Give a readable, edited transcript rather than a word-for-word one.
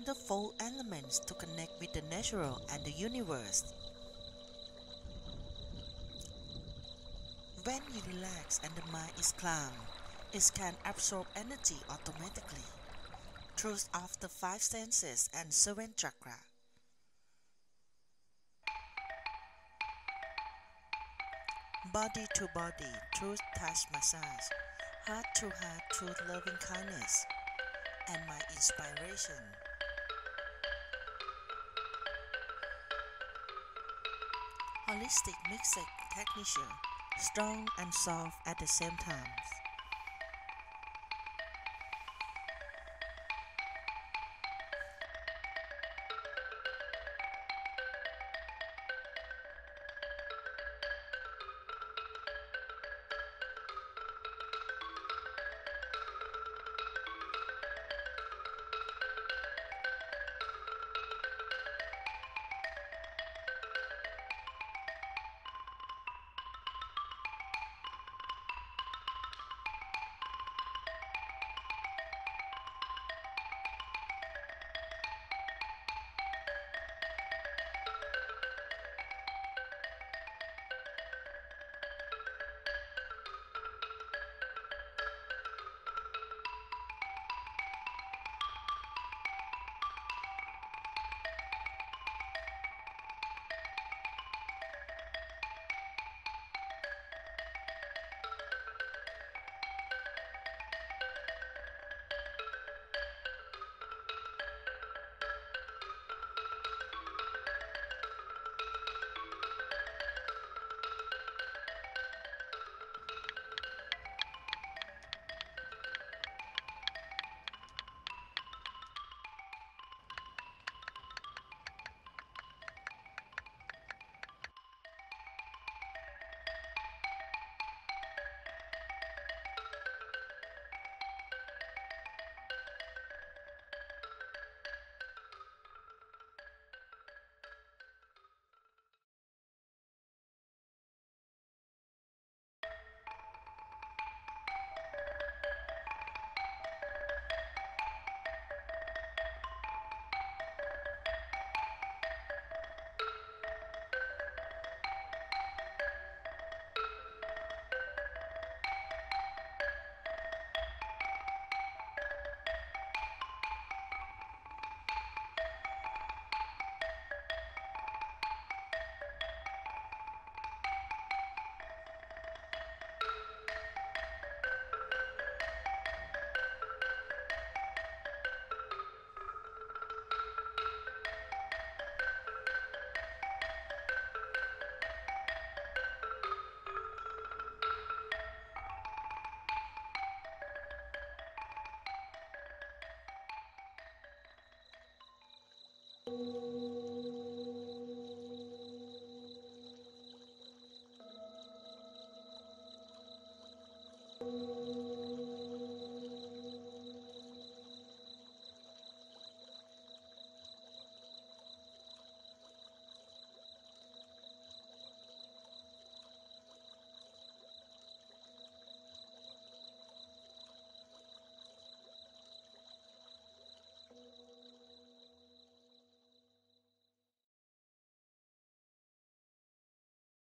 are the four elements to connect with the natural and the universe. When you relax and the mind is calm, it can absorb energy automatically, through the five senses and seven chakra. Body to body through touch massage, heart to heart through loving kindness, and my inspiration. Holistic music technician, strong and soft at the same time.